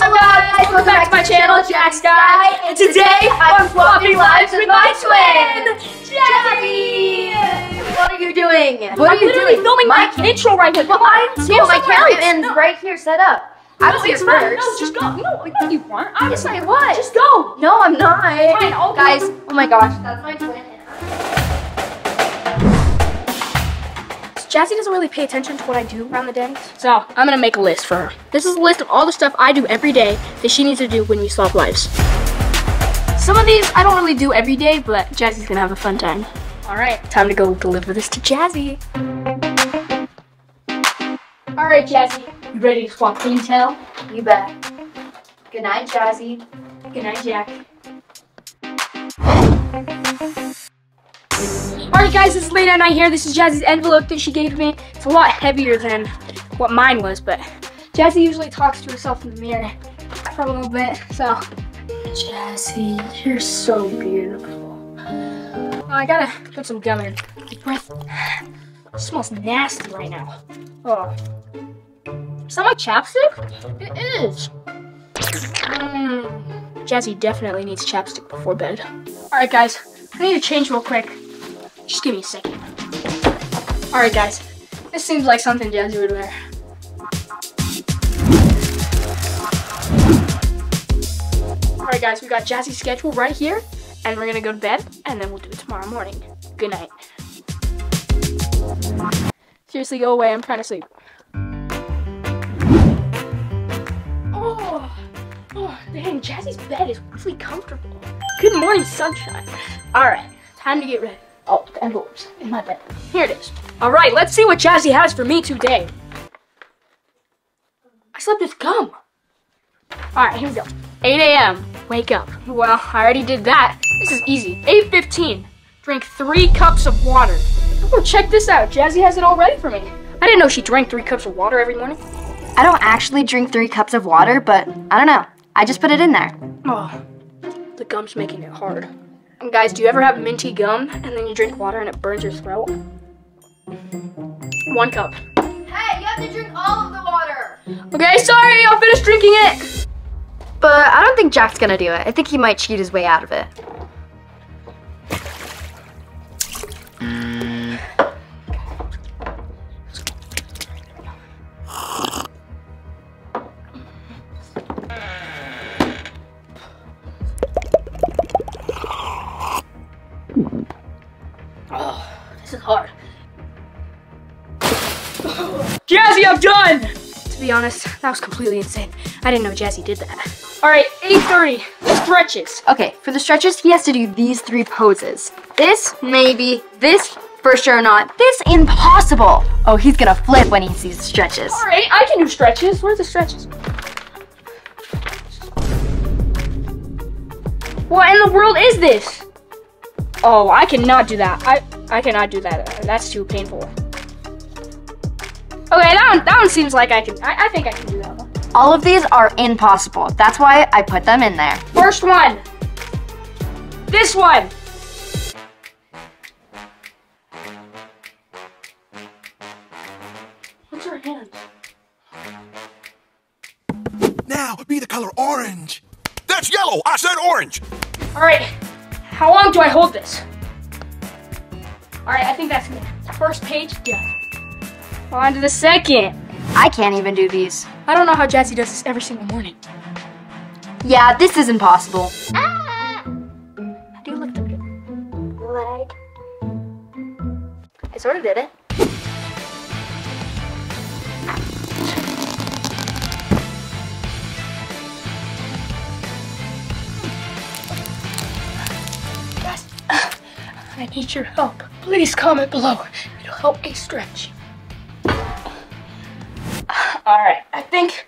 What's up, guys? Welcome back to my channel, Jack Skye. And today, I'm swapping lives with my twin, Jazzy. What are you doing? I'm filming my intro right here. Well, my cameraman's right here set up. I was here first. No, just go. No, you weren't. Yes, I was. Just go. No, I'm not. Fine, I'll guys, go. Oh my gosh, that's my twin. Jazzy doesn't really pay attention to what I do around the day. So, I'm gonna make a list for her. This is a list of all the stuff I do every day that she needs to do when we swap lives. Some of these I don't really do every day, but Jazzy's gonna have a fun time. All right, time to go deliver this to Jazzy. All right, Jazzy, you ready to swap intel? You bet. Good night, Jazzy. Good night, Jack. Alright guys, it's late at night here. This is Jazzy's envelope that she gave me. It's a lot heavier than what mine was, but Jazzy usually talks to herself in the mirror for a little bit, so. Jazzy, you're so beautiful. Oh, I gotta put some gum in. Deep breath. It smells nasty right now. Oh. Is that my chapstick? It is. Jazzy definitely needs chapstick before bed. Alright guys, I need to change real quick. Just give me a second. Alright guys, this seems like something Jazzy would wear. Alright guys, we got Jazzy's schedule right here, and we're gonna go to bed, and then we'll do it tomorrow morning. Good night. Seriously, go away, I'm trying to sleep. Oh, dang, Jazzy's bed is really comfortable. Good morning, sunshine. Alright, time to get ready. Oh, the envelopes in my bed. Here it is. All right, let's see what Jazzy has for me today. I slept with gum. All right, here we go. 8 a.m. Wake up. Well, I already did that. This is easy. 8:15. Drink 3 cups of water. Oh, check this out. Jazzy has it all ready for me. I didn't know she drank 3 cups of water every morning. I don't actually drink 3 cups of water, but I don't know. I just put it in there. Oh, the gum's making it hard. Guys, do you ever have minty gum and then you drink water and it burns your throat? 1 cup. Hey, you have to drink all of the water. Okay, sorry, I'll finish drinking it. But I don't think Jack's gonna do it. I think he might cheat his way out of it. Jazzy, I'm done! To be honest, that was completely insane. I didn't know Jazzy did that. All right, 8:30, stretches. Okay, for the stretches, he has to do these 3 poses. This, maybe, this, for sure not, this, impossible. Oh, he's gonna flip when he sees stretches. All right, I can do stretches. Where are the stretches? What in the world is this? Oh, I cannot do that. I cannot do that. That's too painful. Okay, that one seems like I can, I think I can do that one. All of these are impossible. That's why I put them in there. First one. This one. What's her hand? Now be the color orange. That's yellow, I said orange. All right, how long do I hold this? All right, I think that's me. First page, yeah. On to the second. I can't even do these. I don't know how Jazzy does this every single morning. Yeah, this is impossible. Ah! How do you look at it? Like... I sort of did it. Guys, I need your help. Please comment below. It'll help me stretch. Alright, I think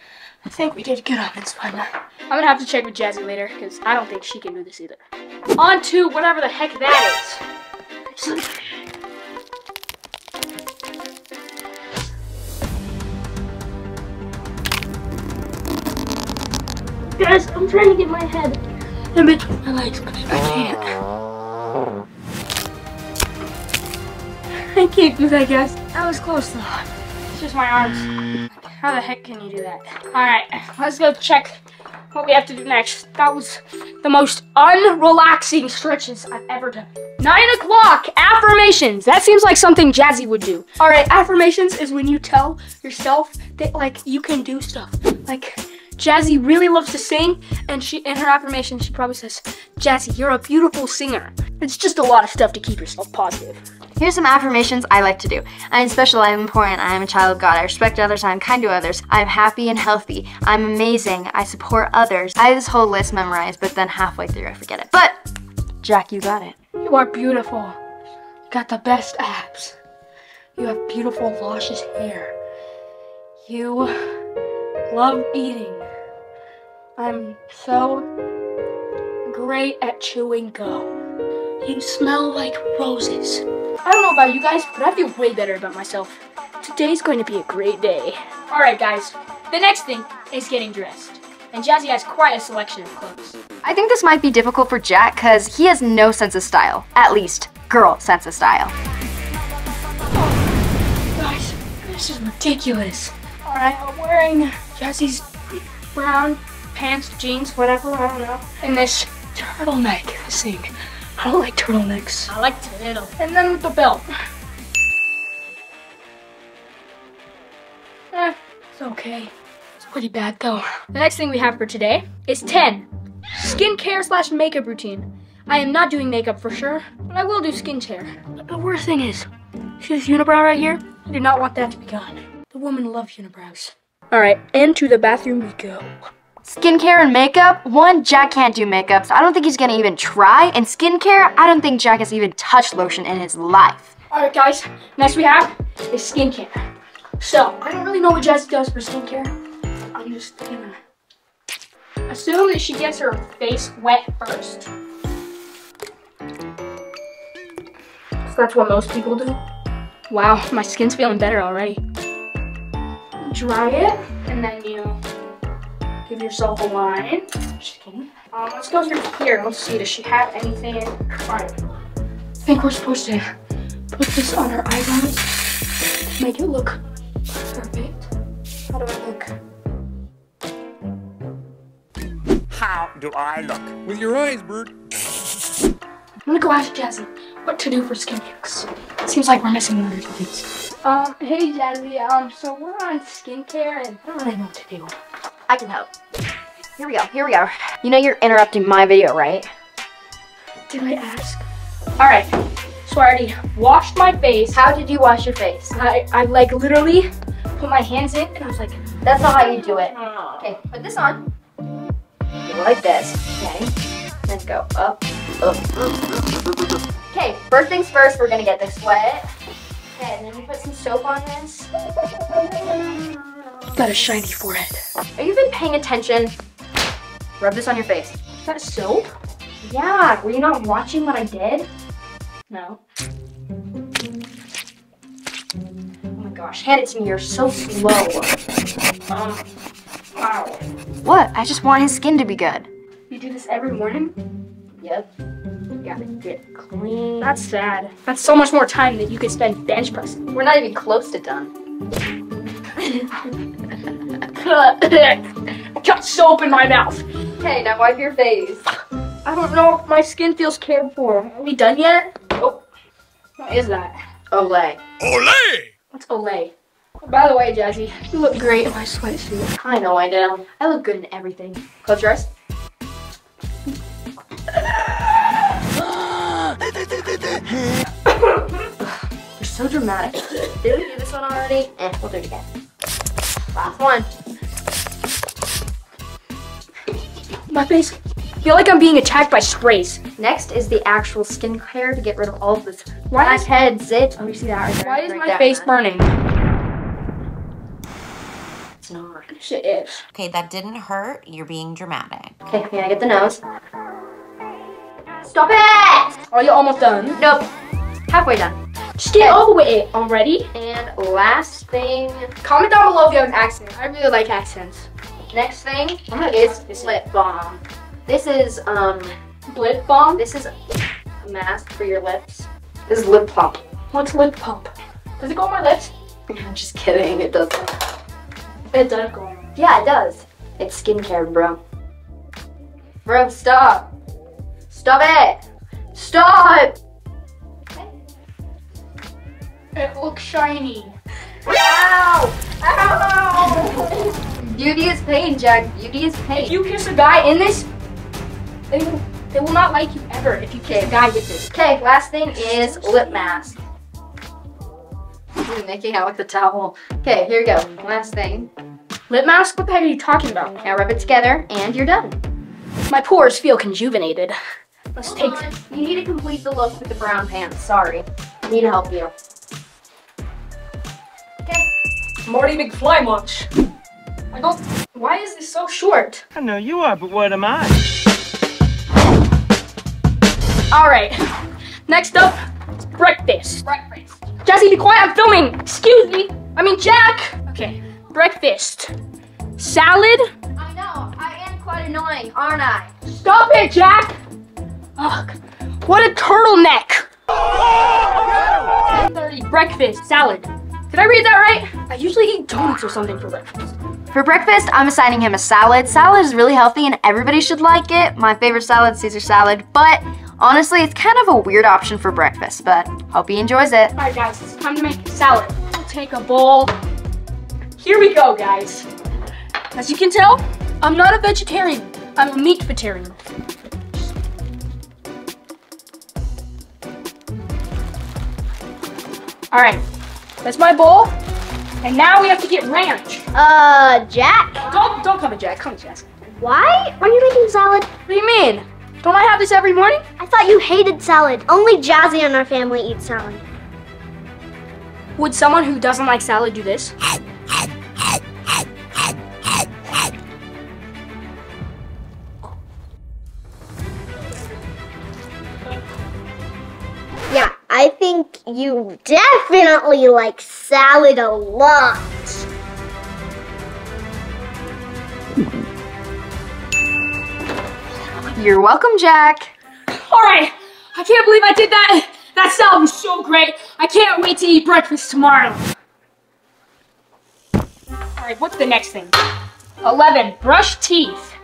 we did good on this one. I'm gonna have to check with Jazzy later, because I don't think she can do this either. On to whatever the heck that is. Guys, I'm trying to get my head in between my legs, but I can't. I can't do that, guys. That was close though. It's just my arms. How the heck can you do that? All right, let's go check what we have to do next. That was the most unrelaxing stretches I've ever done. 9 o'clock, affirmations. That seems like something Jazzy would do. All right, affirmations is when you tell yourself that like you can do stuff. Like Jazzy really loves to sing, and she, in her affirmation, she probably says, Jazzy, you're a beautiful singer. It's just a lot of stuff to keep yourself positive. Here's some affirmations I like to do. I am special, I am important, I am a child of God, I respect others, I am kind to others, I am happy and healthy, I am amazing, I support others. I have this whole list memorized, but then halfway through I forget it. But, Jack, you got it. You are beautiful. You got the best abs. You have beautiful, luscious hair. You love eating. I'm so great at chewing gum. You smell like roses. I don't know about you guys, but I feel way better about myself. Today's going to be a great day. Alright guys, the next thing is getting dressed. And Jazzy has quite a selection of clothes. I think this might be difficult for Jack because he has no sense of style. At least, girl sense of style. Oh, guys, this is ridiculous. Alright, I'm wearing Jazzy's brown pants, jeans, whatever, I don't know. And this turtleneck thing. I don't like turtlenecks. I like turtle. And then with the belt. It's okay. It's pretty bad though. The next thing we have for today is 10. Skincare/makeup routine. I am not doing makeup for sure, but I will do skincare. The worst thing is, see this unibrow right here? I do not want that to be gone. The women love unibrows. Alright, and to the bathroom we go. Skincare and makeup, one, Jack can't do makeup, so I don't think he's gonna even try. And skincare, I don't think Jack has even touched lotion in his life. All right, guys, next we have is skincare. So, I don't really know what Jazzy does for skincare. I'm just gonna assume that she gets her face wet first. So that's what most people do. Wow, my skin's feeling better already. Dry it, and then you give yourself a line. Just kidding. Let's go through here. Let's see, does she have anything? Alright. I think we're supposed to put this on her eyebrows to make it look perfect. How do I look? How do I look? With your eyes, bird. I'm gonna go ask Jazzy what to do for skincare. Seems like we're missing one or two things. Hey Jazzy, so we're on skincare and I don't really know what to do. I can help. Here we go, here we go. You know you're interrupting my video, right? Did I ask? Alright, so I already washed my face. How did you wash your face? I like literally put my hands in and I was like, that's not how you do it. Okay, put this on. Go like this, okay? Then go up, up, up. Okay, first things first, we're gonna get this wet. Okay, and then we put some soap on this. Got a shiny forehead. Have you been paying attention? Rub this on your face. Is that soap? Yeah, were you not watching what I did? No. Oh my gosh, hand it to me, you're so slow. Wow. What? I just want his skin to be good. You do this every morning? Yep. You gotta get clean. That's sad. That's so much more time that you could spend bench pressing. We're not even close to done. I got soap in my mouth. Okay, now wipe your face. I don't know if my skin feels cared for. Are we done yet? Oh, what is that? Olay. Olay! What's Olay? Oh, by the way, Jazzy, you look great in my sweatsuit. I know I do. I look good in everything. Close your eyes. You're so dramatic. Did we do this one already? Eh, we'll do it again. Last one. My face. I feel like I'm being attacked by sprays. Next is the actual skincare to get rid of all of this. Why is head zit? Oh, you see that right there? Why is my face burning? It's not. It is. Okay, that didn't hurt. You're being dramatic. Okay, can I get the nose? Stop it! Are you almost done? Nope. Halfway done. Just get over with it already. And last thing, comment down below if you have an accent. I really like accents. Next thing is lip balm. This is lip balm. This is a mask for your lips. This is lip pump. What's lip pump? Does it go on my lips? I'm just kidding. It doesn't. It does go on. Yeah, it does. It's skincare, bro. Bro, stop. Stop it. Stop. It looks shiny. Ow! Ow! Beauty is pain, Jack. Beauty is pain. If you kiss a guy in this, they will not like you ever if you kiss a guy with this. Okay, last thing is lip mask. You're making out with the towel. Okay, here we go. Last thing. Lip mask? What the heck are you talking about? Now rub it together and you're done. My pores feel conjuvenated. Let's take it. You need to complete the look with the brown pants. Sorry. I need to help you. Okay. Morty McFly much. I don't. Why is this so short? I know you are, but what am I? Alright. Next up, breakfast. Breakfast. Jazzy, be quiet, I'm filming! Excuse me! I mean, Jack! Okay, breakfast. Salad? I know, I am quite annoying, aren't I? Stop it, Jack! Ugh, what a turtleneck! 10:30, breakfast, salad. Did I read that right? I usually eat donuts or something for breakfast. For breakfast, I'm assigning him a salad. Salad is really healthy and everybody should like it. My favorite salad, Caesar salad, but honestly, it's kind of a weird option for breakfast, but hope he enjoys it. All right, guys, it's time to make salad. We'll take a bowl. Here we go, guys. As you can tell, I'm not a vegetarian. I'm a meat-vetarian. All right, that's my bowl, and now we have to get ranch. Jack? Don't come to Jack, come to Jack. Why? Why are you making salad? What do you mean? Don't I have this every morning? I thought you hated salad. Only Jazzy and our family eat salad. Would someone who doesn't like salad do this? Yeah, I think you definitely like salad a lot. You're welcome, Jack. All right, I can't believe I did that. That salad was so great. I can't wait to eat breakfast tomorrow. All right, what's the next thing? 11, brush teeth.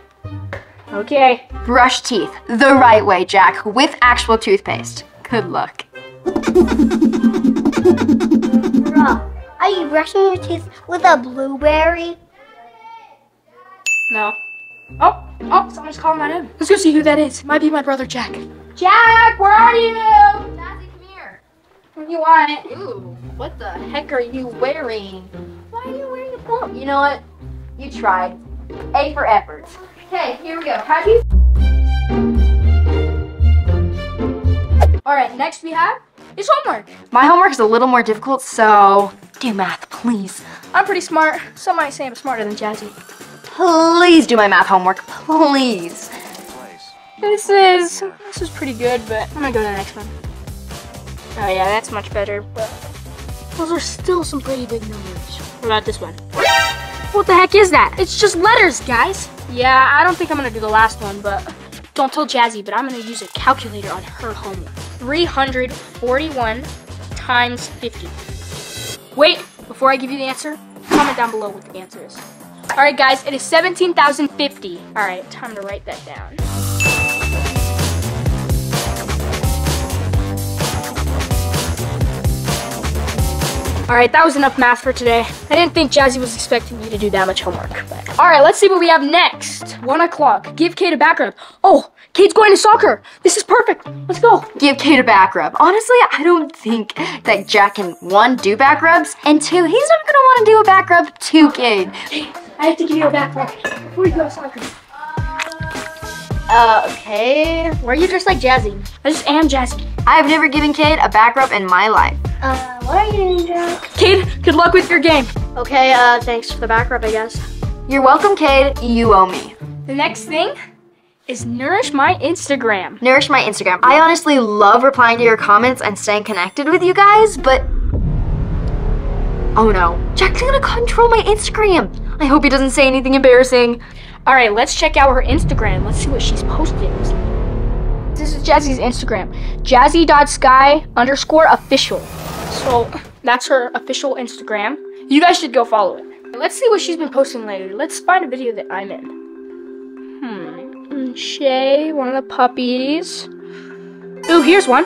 Okay. Brush teeth the right way, Jack, with actual toothpaste. Good luck. Are you brushing your teeth with a blueberry? No. Oh, someone's calling my name. Let's go see who that is. It might be my brother, Jack. Jack, where are you? Jazzy, come here. What do you want? Ooh, what the heck are you wearing? Why are you wearing a pump? You know what? You tried. A for effort. Okay, here we go. How do you... All right, next we have is homework. My homework is a little more difficult, so do math, please. I'm pretty smart. Some might say I'm smarter than Jazzy. Please do my math homework, please. This is pretty good, but I'm gonna go to the next one. Oh yeah, that's much better, but those are still some pretty big numbers. What about this one? What the heck is that? It's just letters, guys. Yeah, I don't think I'm gonna do the last one, but don't tell Jazzy, but I'm gonna use a calculator on her homework. 341 times 50. Wait, before I give you the answer, comment down below what the answer is. All right, guys, it is 17,050. All right, time to write that down. All right, that was enough math for today. I didn't think Jazzy was expecting me to do that much homework. But. All right, let's see what we have next. 1 o'clock, give Kade a back rub. Oh, Kade's going to soccer. This is perfect, let's go. Give Kade a back rub. Honestly, I don't think that Jack can, 1, do back rubs, and 2, he's not gonna wanna do a back rub to Kade. Kade, I have to give you a back rub before you go to soccer. Okay. Were you just like Jazzy? I just am Jazzy. I've never given Kade a back rub in my life. What are you doing, Jack? Kade, good luck with your game. Okay, thanks for the back rub, I guess. You're welcome, Kade. You owe me. The next thing is nourish my Instagram. Nourish my Instagram. I honestly love replying to your comments and staying connected with you guys, but... Oh no. Jack's gonna control my Instagram. I hope he doesn't say anything embarrassing. All right, let's check out her Instagram. Let's see what she's posting. This is Jazzy's Instagram, jazzy.skye_official. So that's her official Instagram. You guys should go follow it. Let's see what she's been posting lately. Let's find a video that I'm in. Shay, one of the puppies. Ooh, here's one.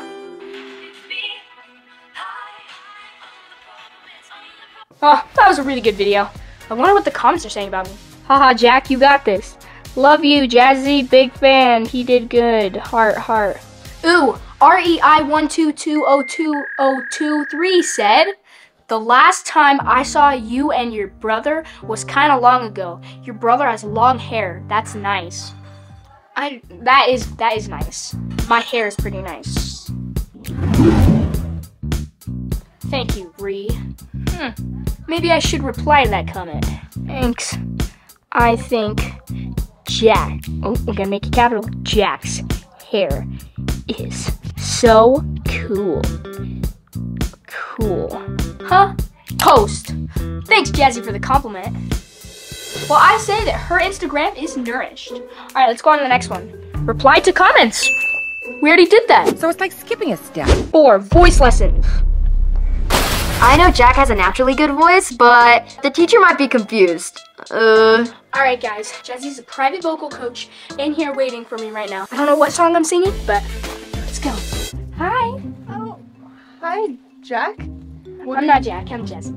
Oh, that was a really good video. I wonder what the comments are saying about me. Haha, Jack, you got this. Love you, Jazzy, big fan. He did good. Heart, heart. Ooh, REI122020223 said, the last time I saw you and your brother was kind of long ago. Your brother has long hair. That's nice. That is nice. My hair is pretty nice. Thank you, Ree. Maybe I should reply to that comment. Thanks. I think Jack, oh, we're gonna make it capital. Jack's hair is so cool. Cool. Huh? Post. Thanks, Jazzy, for the compliment. Well, I say that her Instagram is nourished. All right, let's go on to the next one. Reply to comments. We already did that. So it's like skipping a step. Or voice lesson. I know Jack has a naturally good voice, but the teacher might be confused. Alright guys, Jazzy's a private vocal coach in here waiting for me right now. I don't know what song I'm singing, but let's go. Hi. Oh, hi, Jack. I'm not Jack, I'm Jazzy.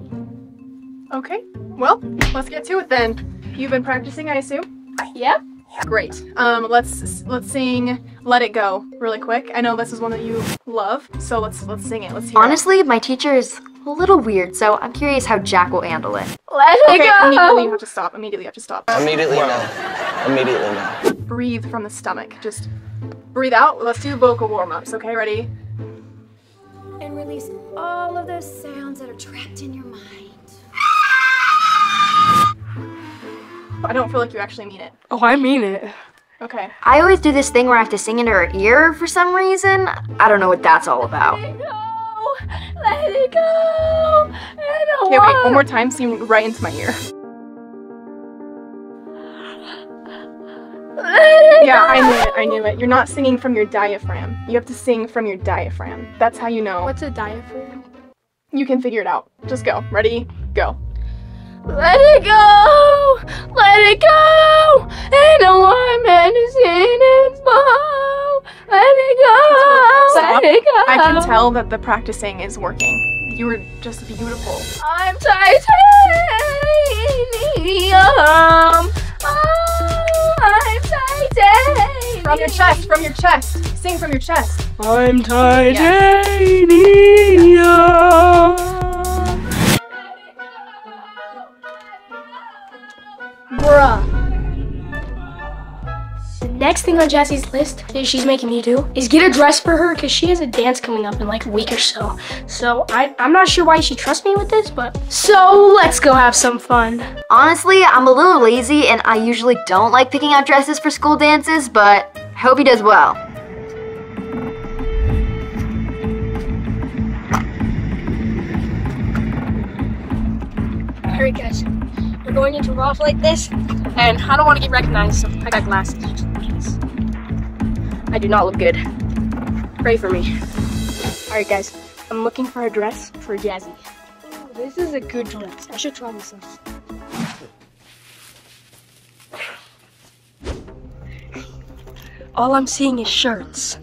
Okay, well, let's get to it then. You've been practicing, I assume? Yeah. Great. Let's sing Let It Go really quick. I know this is one that you love, so let's sing it. Let's hear Honestly, my teacher is a little weird, so I'm curious how Jack will handle it. Let it go! Immediately you have to stop. Immediately you have to stop. Immediately no. Immediately no. Breathe from the stomach. Just breathe out. Let's do vocal warm-ups. Okay, ready? And release all of those sounds that are trapped in your mind. I don't feel like you actually mean it. Oh, I mean it. Okay. I always do this thing where I have to sing into her ear for some reason. I don't know what that's all about. Let it go, okay, wait, one more time, sing right into my ear. Let it go. I knew it. You're not singing from your diaphragm. You have to sing from your diaphragm. That's how you know. What's a diaphragm? You can figure it out. Just go. Ready? Go. Let it go, let it go, and a warm man is in its bow. Let it go, let it go. I can tell that the practicing is working. You were just beautiful. I'm titanium. Oh, I'm titanium. From your chest, from your chest. Sing from your chest. I'm titanium. Yeah. Bruh. The next thing on Jazzy's list that she's making me do is get a dress for her because she has a dance coming up in like a week or so. So I'm not sure why she trusts me with this, but so let's go have some fun. Honestly, I'm a little lazy and I usually don't like picking out dresses for school dances, but I hope he does well. All right, guys. We're going into rough like this, and I don't want to get recognized, so I got glasses. I do not look good. Pray for me. Alright guys, I'm looking for a dress for Jazzy. Ooh, this is a good dress. I should try this one. All I'm seeing is shirts.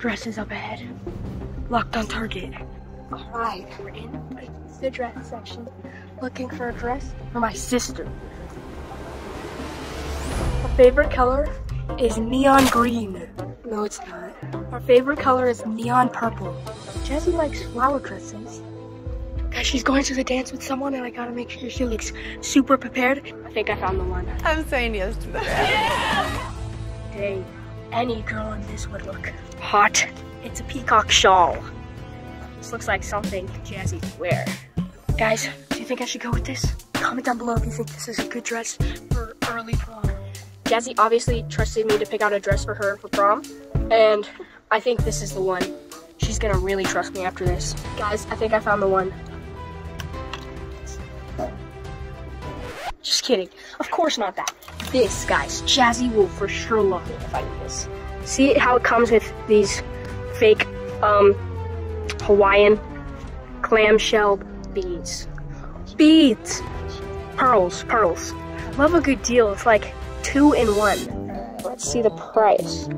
Dresses up ahead. Locked on target. Alright, we're in the dress section. Looking for a dress for my sister. Her favorite color is neon green. No, it's not. Her favorite color is neon purple. Jazzy likes flower dresses. Guys, she's going to the dance with someone and I gotta make sure she looks super prepared. I think I found the one. I'm saying yes to that. Yeah! Hey, any girl in this would look hot. It's a peacock shawl. This looks like something Jazzy would wear. Guys, do you think I should go with this? Comment down below if you think this is a good dress for early prom. Jazzy obviously trusted me to pick out a dress for her for prom, and I think this is the one. She's gonna really trust me after this. Guys, I think I found the one. Just kidding. Of course not that. This, guys, Jazzy will for sure love me if I do this. See how it comes with these fake Hawaiian clamshell beads, pearls. I love a good deal. It's like 2 in 1. Let's see the price.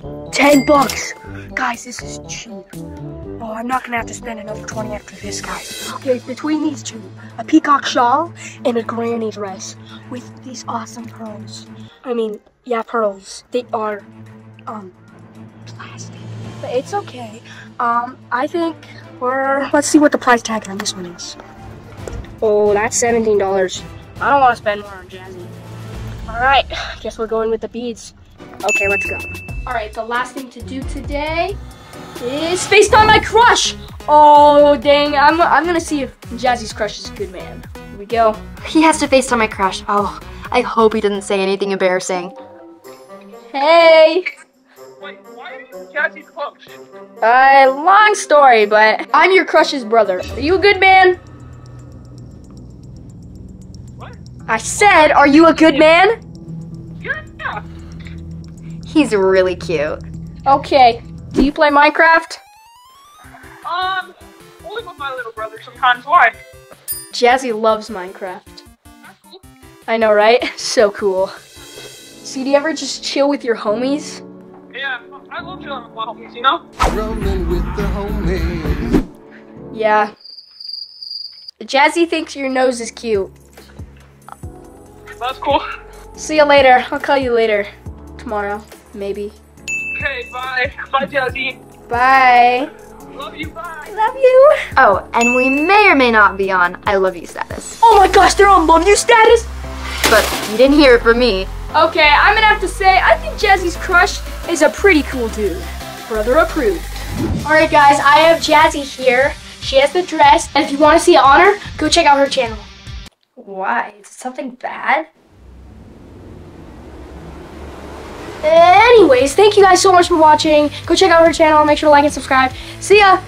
$10! Guys, this is cheap. Oh, I'm not gonna have to spend another 20 after this, guys. Okay, between these two, a peacock shawl and a granny dress with these awesome pearls. I mean, yeah, pearls. They are, plastic. But it's okay. I think we're, let's see what the price tag on this one is. Oh, that's $17. I don't want to spend more on Jazzy. Alright, guess we're going with the beads. Okay, let's go. Alright, the last thing to do today is based on my crush. Oh, dang, I'm gonna see if Jazzy's crush is a good man. Here we go. He has to face on my crush. Oh, I hope he doesn't say anything embarrassing. Hey! Wait, why are you Jazzy's crush? Long story, but I'm your crush's brother. Are you a good man? I said, are you a good man? Yeah. He's really cute. Okay. Do you play Minecraft? Only with my little brother sometimes. Why? Jazzy loves Minecraft. That's cool. I know, right? So cool. So do you ever just chill with your homies? Yeah, I love chilling with my homies, you know? Roaming with the homies. Yeah. Jazzy thinks your nose is cute. That's cool. See you later. I'll call you later. Tomorrow, maybe. Okay, bye. Bye, Jazzy. Bye. Love you, bye. I love you. Oh, and we may or may not be on I Love You status. Oh my gosh, they're on Love You status? But you didn't hear it from me. Okay, I'm gonna have to say, I think Jazzy's crush is a pretty cool dude. Brother approved. Alright guys, I have Jazzy here. She has the dress, and if you want to see it on her, go check out her channel. Why? Is it something bad? Anyways, thank you guys so much for watching. Go check out her channel. Make sure to like and subscribe. See ya!